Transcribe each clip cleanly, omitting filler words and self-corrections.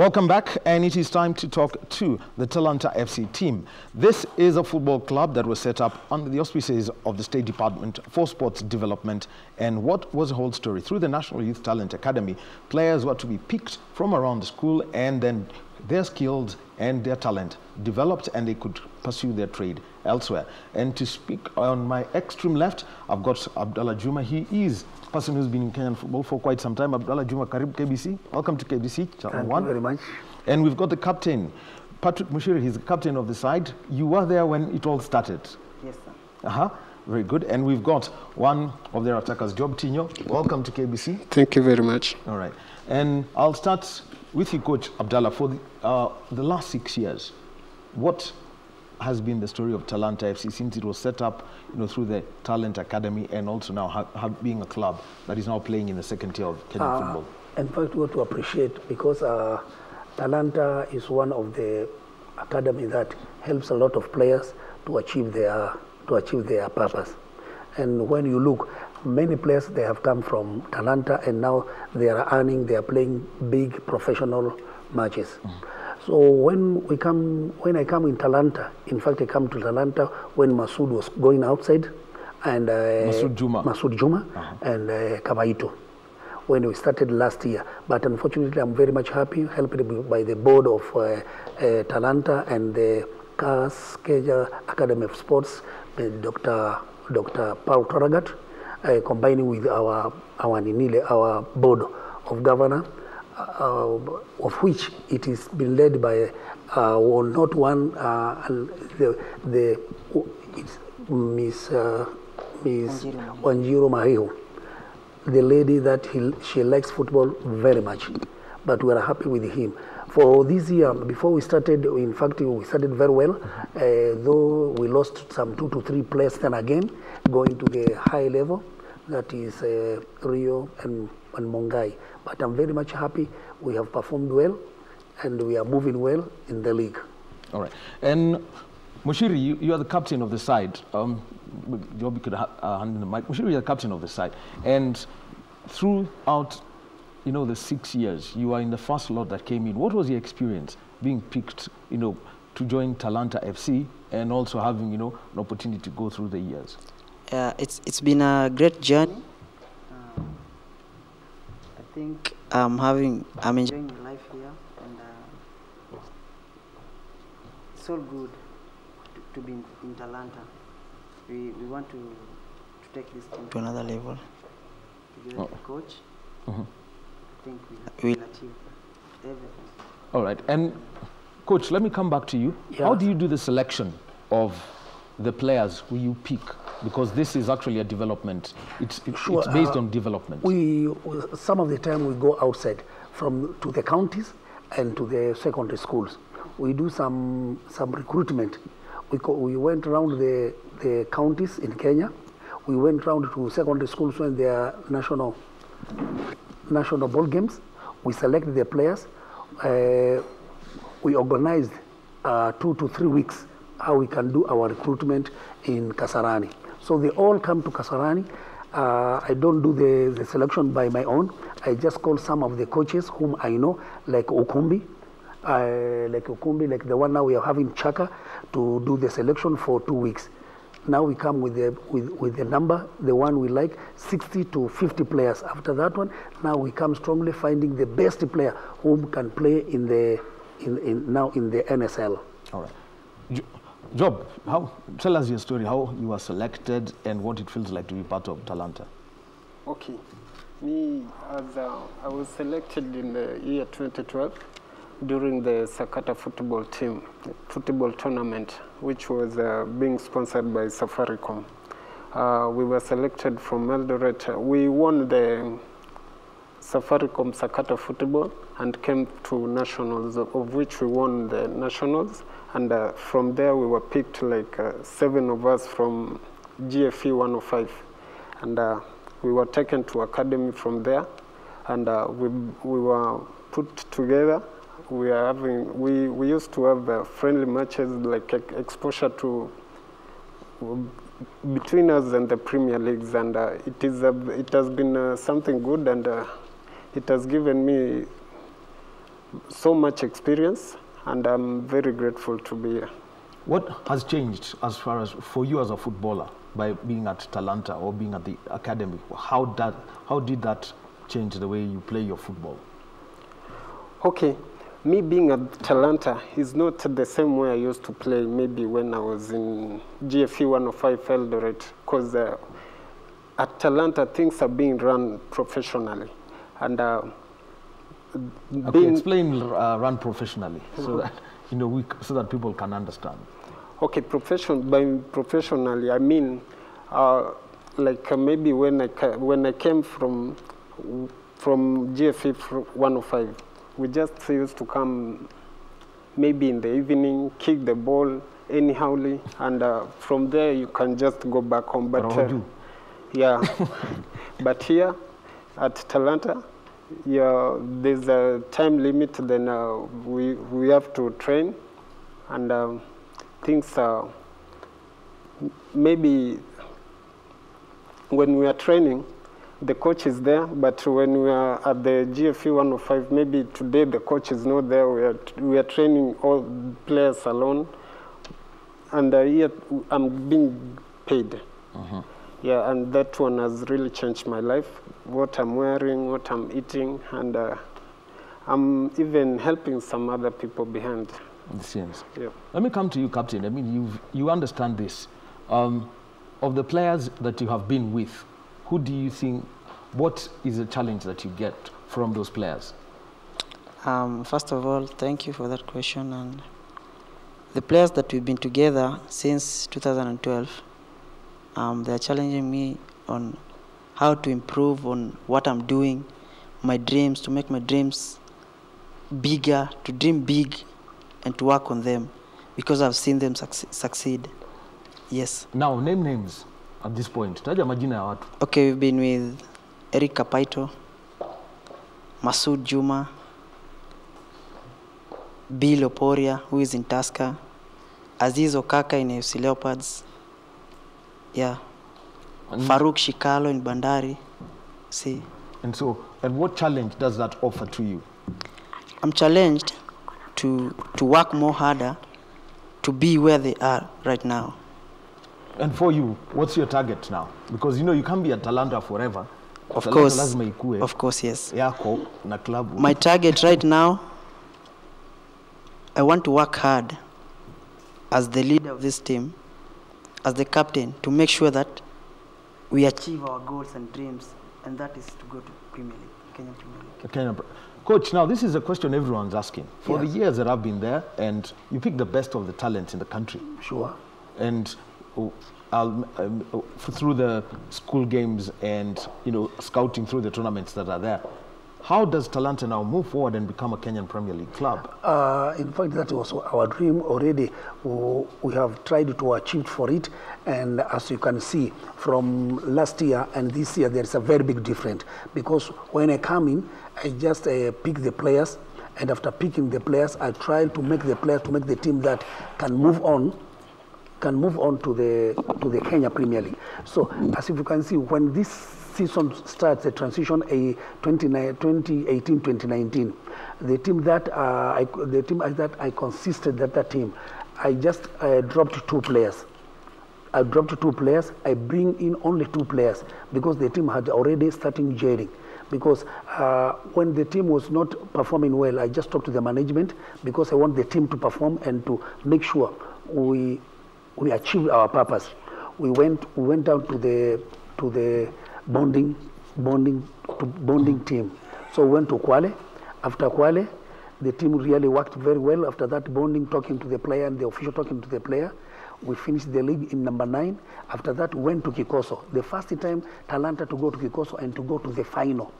Welcome back, and it is time to talk to the Talanta FC team. This is a football club that was set up under the auspices of the State Department for Sports Development, and what was the whole story? Through the National Youth Talent Academy, players were to be picked from around the school, and then their skills and their talent developed and they could pursue their trade elsewhere. And to speak on my extreme left, I've got Abdallah Juma. He is a person who's been in Kenyan football for quite some time. Abdallah Juma, Karib KBC. Welcome to KBC Channel 1. Thank you very much. And we've got the captain, Patrick Mushiri. He's the captain of the side. You were there when it all started. Yes, sir. Very good. And we've got one of their attackers, Job Tino. Welcome to KBC. Thank you very much. All right. And I'll start with you, Coach Abdallah. For the last 6 years, what has been the story of Talanta FC since it was set up, through the Talent Academy, and also now being a club that is now playing in the second tier of Kenyan football? In fact, we want to appreciate, because Talanta is one of the academy that helps a lot of players to achieve their purpose. And when you look, many players, they have come from Talanta, and now they are playing big professional matches. So when I come in Talanta, in fact I come to Talanta when Masoud was going outside, and Masoud Juma and Kabaito, when we started last year. But unfortunately, I'm very much happy, helped by the board of Talanta and the KASKEJA Academy of Sports, Dr. Paul Toragat, combining with our board of governor, of which it is been led by Miss Wanjiro Mahihu, the lady that she likes football very much, but we are happy with him. For this year, before we started, in fact, we started very well, though we lost some 2 to 3 players, then again going to the high level, that is Rio and Mongai. But I'm very much happy we have performed well and we are moving well in the league. All right. And Mushiri, you are the captain of the side. Joby could hand the mic. Mushiri, you are the captain of the side. And throughout the 6 years, you are in the first lot that came in. What was your experience being picked, to join Talanta FC, and also having, an opportunity to go through the years? It's been a great journey. I think I'm enjoying my life here, and it's all good to be in Talanta. We want to take this team to another level. Together with the coach. I think we will achieve everything. All right. And Coach, let me come back to you. Yeah. How do you do the selection of the players who you pick? Because this is actually a development. It's based on development. Some of the time we go outside to the counties and to the secondary schools. We do some recruitment. We went around the counties in Kenya. We went around to secondary schools when they are national ball games. We selected the players. We organized 2 to 3 weeks how we can do our recruitment in Kasarani. So they all come to Kasarani. I don't do the selection by my own. I just call some of the coaches whom I know, like Okumbi, like the one now we are having, Chaka, to do the selection for 2 weeks. Now we come with the number, the one we like, 60 to 50 players. After that one, now we come strongly finding the best player whom can play in the in the NSL. All right. Job, tell us your story, how you were selected and what it feels like to be part of Talanta. Okay. I was selected in the year 2012 during the Sakata football tournament, which was being sponsored by Safaricom. We were selected from Eldoret. We won the Safaricom Sakata football and came to nationals, of which we won the nationals. And from there, we were picked, like 7 of us from GFE 105. And we were taken to academy from there. And we were put together. We used to have friendly matches, like exposure to between us and the Premier Leagues. And it has been something good, and it has given me so much experience, and I'm very grateful to be here. What has changed as far as for you as a footballer by being at Talanta or being at the academy? How did that change the way you play your football? Okay, me being at Talanta is not the same way I used to play maybe when I was in GFE 105 Eldoret, because at Talanta things are being run professionally, and explain run professionally so that you know so that people can understand. Okay, professionally I mean like maybe when I came from GFE 105, we just used to come maybe in the evening, kick the ball anyhowly, and from there you can just go back home. But yeah, but here at Talanta, yeah, there's a time limit. Then we have to train, and things are maybe when we are training, the coach is there. But when we are at the GFE 105, maybe today the coach is not there. We are training all players alone, and yet I'm being paid. Uh-huh. Yeah, and that one has really changed my life. What I'm wearing, what I'm eating, and I'm even helping some other people behind. It seems. Yeah. Let me come to you, Captain. I mean, you understand this. Of the players that you have been with, who do you think? What is the challenge that you get from those players? First of all, thank you for that question. And the players that we've been together since 2012. They're challenging me on how to improve on what I'm doing, my dreams, to make my dreams bigger, to dream big and to work on them because I've seen them succeed. Yes. Now, name names at this point. Okay, we've been with Eric Paito, Masoud Juma, Bill Oporia, who is in Tusker, Aziz Okaka in FC Leopards. Yeah, and Farouk Shikalo in Bandari. See. And what challenge does that offer to you? I'm challenged to work more harder, to be where they are right now. And for you, what's your target now? Because you know you can't be at Talanta forever. Of course, yes. My target right now, I want to work hard as the leader of this team, as the captain, to make sure that we achieve our goals and dreams, and that is to go to Premier League, Kenyan Premier League. Okay. Coach, now this is a question everyone's asking. For the years that I've been there, and you pick the best of the talent in the country. Sure. And through the school games and scouting through the tournaments that are there, how does Talanta now move forward and become a Kenyan Premier League club? In fact, that was our dream already. We have tried to achieve for it. And as you can see, from last year and this year, there's a very big difference. Because when I come in, I just pick the players. And after picking the players, I try to make the players, to make the team that can move on to the Kenya Premier League. So as you can see, when this season starts, the transition 2018-2019, the team that I consisted, that team, I just dropped two players. I bring in only two players because the team had already started gelling. Because when the team was not performing well, I just talked to the management because I want the team to perform and to make sure we achieved our purpose. We went out to the bonding team. So we went to Kwale. After Kwale, the team really worked very well. After that bonding, talking to the player and the official talking to the player, we finished the league in number 9. After that, went to Kikoso. The first time Talanta to go to Kikoso and to go to the final.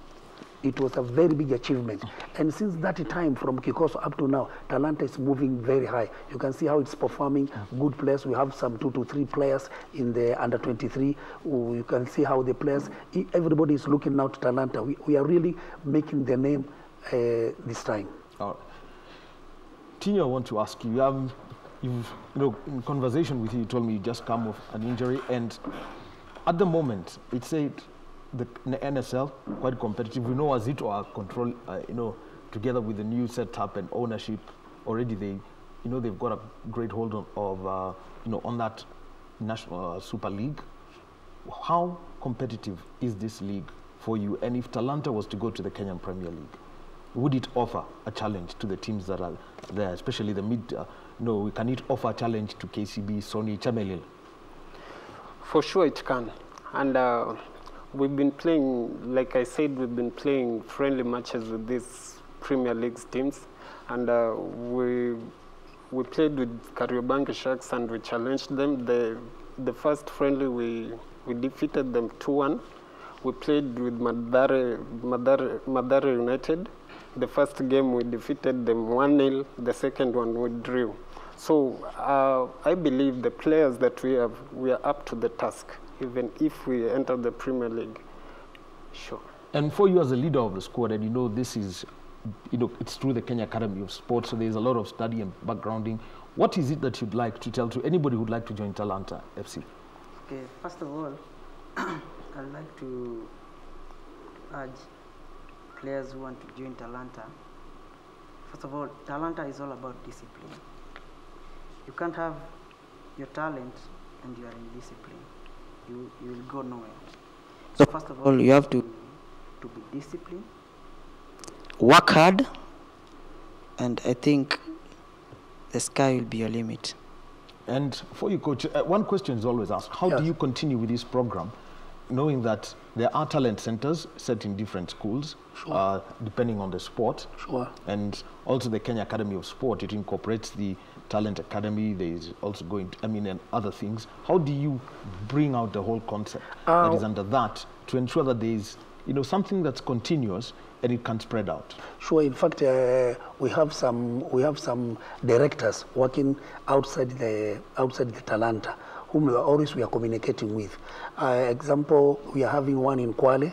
It was a very big achievement. And since that time, from Kikoso up to now, Talanta is moving very high. You can see how it's performing. Good players. We have some 2 to 3 players in the under-23. You can see how the players, everybody is looking now to Talanta. We are really making the name this time. All right. Tino, I want to ask you, in conversation with you, you told me you just come off an injury. And at the moment, it said, the NSL, quite competitive. We know Azito are control, together with the new setup and ownership, already they, they've got a great hold of on that national Super League. How competitive is this league for you? And if Talanta was to go to the Kenyan Premier League, would it offer a challenge to the teams that are there, especially the mid? Can it offer a challenge to KCB, Sony, Chamelil? For sure it can. And we've been playing, like I said, we've been playing friendly matches with these Premier League teams. And we played with Karyobank Sharks and we challenged them. The first friendly, we defeated them 2-1. We played with Madare United. The first game we defeated them 1-0. The second one we drew. So I believe the players that we have, we are up to the task, even if we enter the Premier League. Sure. And for you as a leader of the squad, and this is, it's through the Kenya Academy of Sports, so there's a lot of study and backgrounding. What is it that you'd like to tell to anybody who'd like to join Talanta FC? Okay, first of all, I'd like to urge players who want to join Talanta. First of all, Talanta is all about discipline. You can't have your talent and you are indisciplined. You will go nowhere. So first of all, you have to be disciplined, work hard, and I think the sky will be your limit. And for you, Coach, one question is always asked. How do you continue with this program, knowing that there are talent centers set in different schools, depending on the sport? Sure. And also the Kenya Academy of Sport, it incorporates the Talent Academy. There is also going to, and other things. How do you bring out the whole concept that is under that to ensure that there is, something that's continuous and it can spread out? Sure. In fact, we have some directors working outside the Talanta, whom we are communicating with. Example, we are having one in Kwale,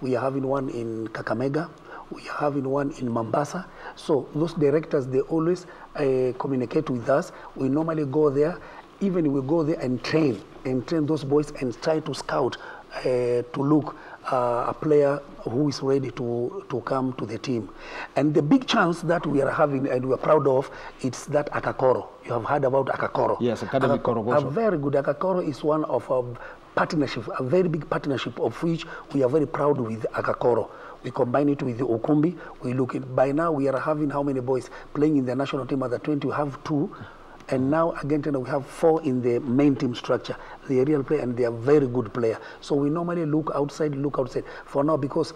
we are having one in Kakamega, we are having one in Mombasa. So those directors, they always communicate with us. We normally go there, even we go there and train those boys and try to scout, to look a player who is ready to come to the team. And the big chance that we are having and we are proud of, it's that Akakoro. You have heard about Akakoro. Yes, Academy Akakoro. A very good Akakoro is one of our partnership, a very big partnership of which we are very proud with Akakoro. We combine it with the Okumbi. We look at, by now we are having how many boys playing in the national team? At the 20, we have 2. And now, again, we have 4 in the main team structure. They are real players and they are very good players. So we normally look outside for now, because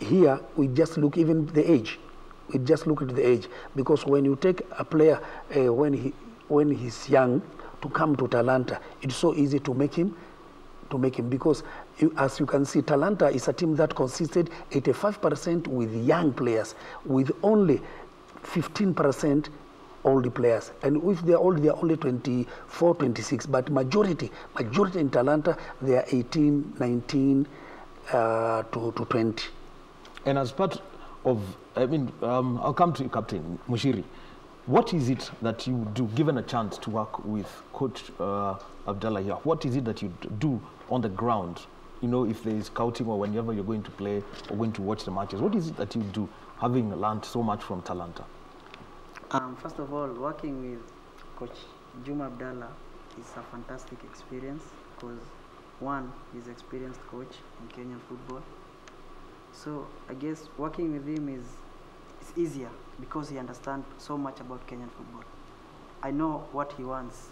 here we just look even the age. We just look at the age. Because when you take a player when he's young to come to Talanta, it's so easy to make him, because as you can see, Talanta is a team that consisted 85% with young players, with only 15% old players. And if they are old, they are only 24, 26. But majority in Talanta, they are 18, 19 to 20. And as part of, I'll come to you, Captain Mushiri. What is it that you do, given a chance to work with Coach Abdallah here? What is it that you do on the ground? If there is scouting or whenever you're going to play or going to watch the matches, what is it that you do, having learned so much from Talanta? First of all, working with Coach Juma Abdallah is a fantastic experience because, one, he's an experienced coach in Kenyan football. So I guess working with him is easier because he understands so much about Kenyan football. I know what he wants,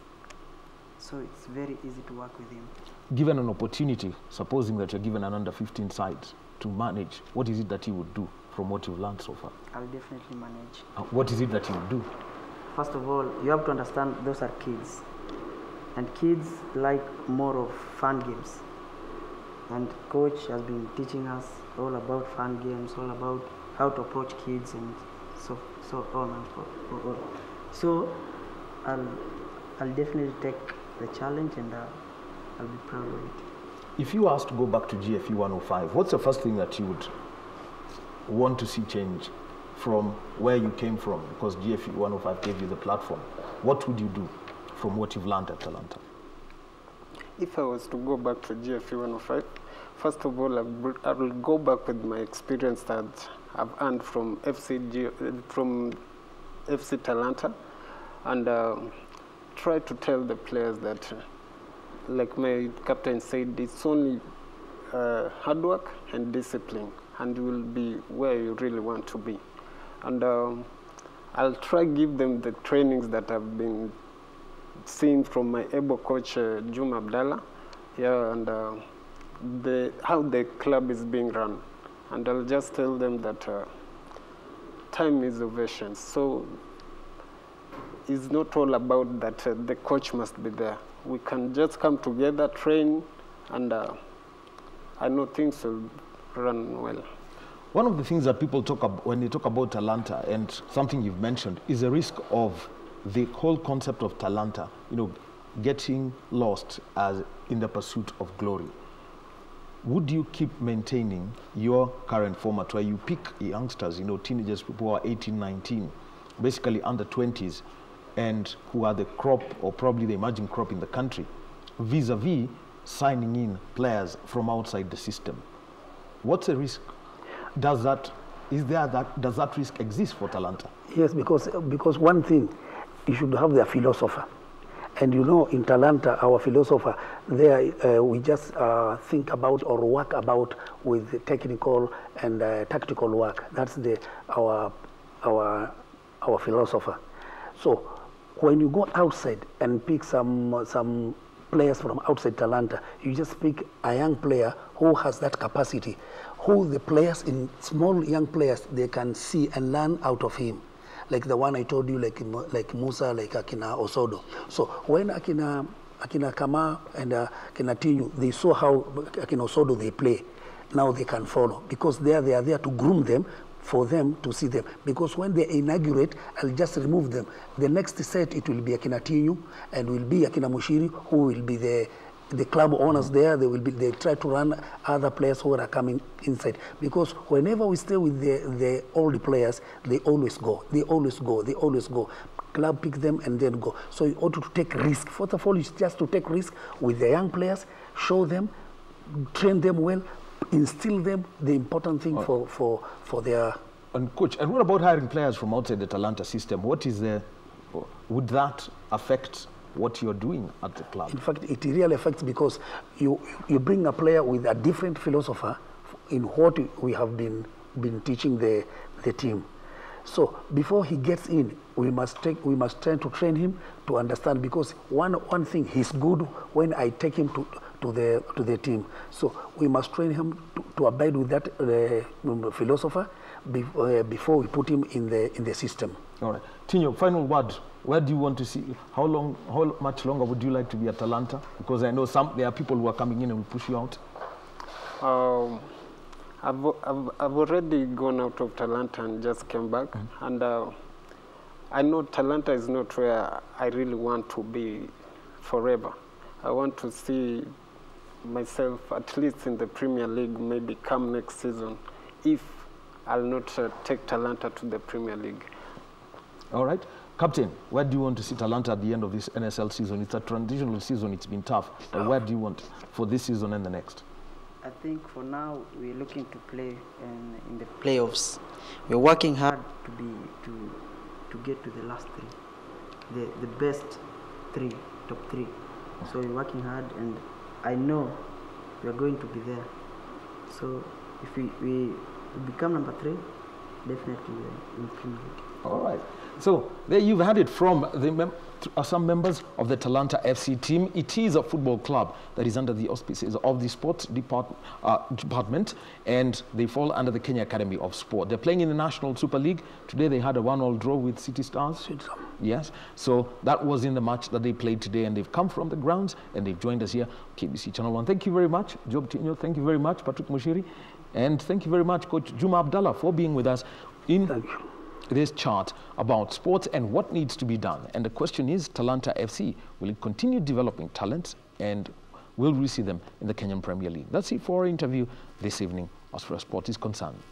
so it's very easy to work with him. Given an opportunity, supposing that you're given an under-15 side to manage, what is it that you would do from what you've learned so far? I'll definitely manage. What is it that you do? First of all, you have to understand those are kids. And kids like more of fun games. And Coach has been teaching us all about fun games, all about how to approach kids and so on and so on. So I'll definitely take the challenge and I'll be proud of it. If you were asked to go back to GFE 105, what's the first thing that you would want to see change from where you came from? Because GFE 105 gave you the platform. What would you do from what you've learned at Talanta? If I was to go back to GFE 105, First of all, I will go back with my experience that I've earned from FC Talanta, and try to tell the players that, like my captain said, it's only hard work and discipline, and you will be where you really want to be. And I'll try give them the trainings that I've been seeing from my able coach Juma Abdallah, yeah, and how the club is being run. And I'll just tell them that time is of essence. So it's not all about that the coach must be there. We can just come together, train, and I know things will run well. One of the things that people talk about when they talk about Talanta, and something you've mentioned, is the risk of the whole concept of Talanta, you know, getting lost as in the pursuit of glory. Would you keep maintaining your current format where you pick youngsters, you know, teenagers, people who are 18, 19, basically under 20s, and who are the crop or probably the emerging crop in the country, vis-a-vis signing in players from outside the system? What's the risk? Does that risk exist for Talanta? Yes, because one thing, you should have their philosopher. And you know, in Talanta, our philosopher, there we just think about or work about with technical and tactical work. That's our philosopher. So when you go outside and pick some players from outside Talanta, you just pick a young player who has that capacity, who the players, in small young players, they can see and learn out of him. Like the one I told you, like Musa, like Akina Osodo. So when Akina Kama and Akina Tino, they saw how Akina Osodo they play, now they can follow, because they are there to groom them, for them to see them. Because when they inaugurate, I'll just remove them. The next set, it will be Akina Tino and will be Akina Mushiri, who will be the club owners there. They try to run other players who are coming inside, because whenever we stay with the old players, they always go. Club pick them and then go. So you ought to take risk. First of all, it's just to take risk with the young players, show them, train them well, instill them the important thing for their. And coach, and what about hiring players from outside the Talanta system? Would that affect what you're doing at the club? In fact, it really affects, because you bring a player with a different philosopher in what we have been teaching the team. So before he gets in, we must try to train him to understand, because one thing he's good when I take him to the team. So we must train him to abide with that philosopher before we put him in the system. All right, Tino, final word. Where do you want to see? How much longer would you like to be at Talanta? Because I know there are people who are coming in and will push you out. I've already gone out of Talanta and just came back. Mm-hmm. And I know Talanta is not where I really want to be forever. I want to see myself at least in the Premier League, maybe come next season, if I'll not take Talanta to the Premier League. All right. Captain, where do you want to see Talanta at the end of this NSL season? It's a transitional season, it's been tough. But where do you want for this season and the next? I think for now, we're looking to play in the playoffs. We're working hard to get to the last three, the best three, top three. So we're working hard, and I know we're going to be there. So if we become number three, definitely we're in Premier League. All right. So there you've had it from the some members of the Talanta FC team. It is a football club that is under the auspices of the sports department, and they fall under the Kenya Academy of Sport. They're playing in the National Super League. Today they had a 1-1 draw with City Stars. Yes. So that was in the match that they played today, and they've come from the grounds, and they've joined us here, KBC Channel 1. Thank you very much, Job Tino. Thank you very much, Patrick Mushiri. And thank you very much, Coach Juma Abdallah, for being with us in this chart about sports and what needs to be done. And the question is, Talanta FC, will it continue developing talent, and will we see them in the Kenyan Premier League? That's it for our interview this evening as far as sport is concerned.